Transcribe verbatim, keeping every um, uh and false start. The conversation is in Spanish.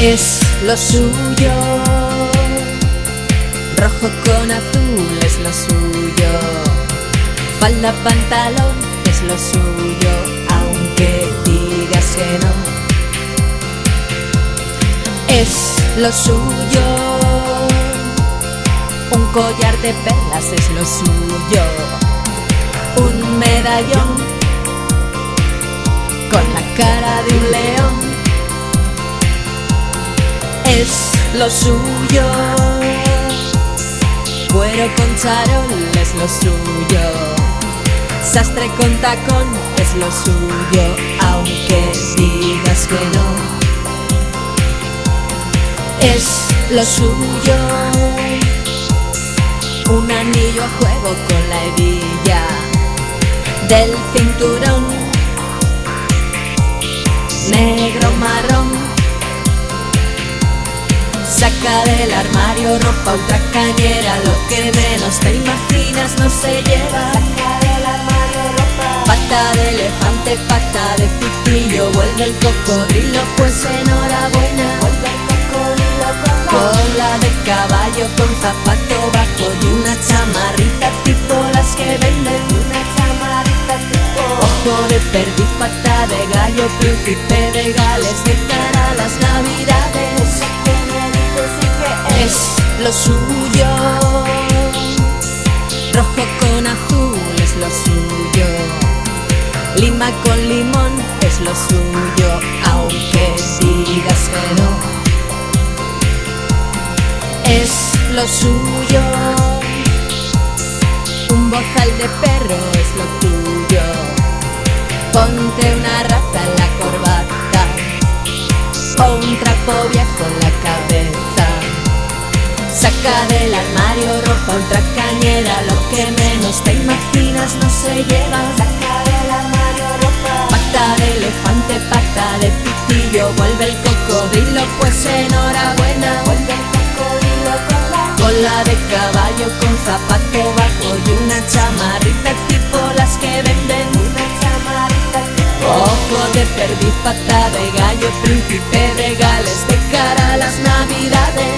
Es lo suyo, rojo con azul es lo suyo, falda, pantalón es lo suyo, aunque digas que no. Es lo suyo, un collar de perlas es lo suyo, un medallón con la cara de un león. Es lo suyo, cuero con charol es lo suyo, sastre con tacón es lo suyo, aunque digas que no. Es lo suyo, un anillo a juego con la hebilla del cinturón, negro marrón. Saca del armario ropa ultracañera, lo que menos te imaginas no se lleva. Saca del armario ropa, pata de elefante, pata de cepillo, vuelve el cocodrilo, pues enhorabuena. Vuelve el cocodrilo con cola de caballo, con zapato bajo y una chamarrita tipo las que venden. Una chamarrita tipo ojo de perdiz, pata de gallo, príncipe de Gales, de cara a las navidades. Es lo suyo, rojo con azul es lo suyo, lima con limón es lo suyo, aunque digas que no. Es lo suyo, un bozal de perro es lo tuyo, ponte una rata en la corbata o un trapo viejo en la cabeza. Saca del armario ropa ultracañera, lo que menos te imaginas no se lleva. Saca del armario ropa, pata de elefante, pata de pitillo, vuelve el cocodrilo, pues enhorabuena. Vuelve el cocodrilo con la cola de caballo, con zapato bajo y una chamarrita tipo las que venden. Una chamarrita tipo ojo de perdiz, pata de gallo, príncipe de Gales, de cara a las navidades.